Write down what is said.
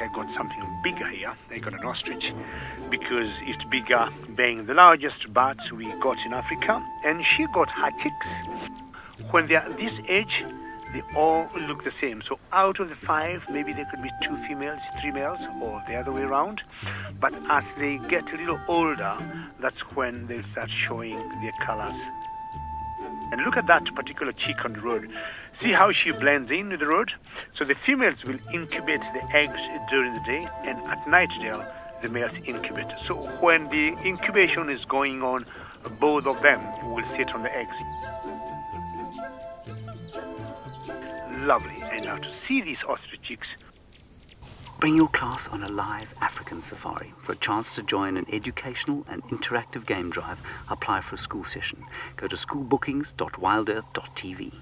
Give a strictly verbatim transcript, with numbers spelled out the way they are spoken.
they got something bigger here. They got an ostrich because it's bigger, being the largest birds we got in Africa. And she got her chicks. When they are this age, they all look the same. So out of the five, maybe there could be two females, three males, or the other way around. But as they get a little older, that's when they start showing their colors. And look at that particular chick on the road. See how she blends in with the road? So the females will incubate the eggs during the day, and at night they'll, the males incubate. So when the incubation is going on, both of them will sit on the eggs. Lovely. And now to see these ostrich chicks. Bring your class on a live African safari. For a chance to join an educational and interactive game drive, apply for a school session. Go to school bookings dot wild earth dot t v.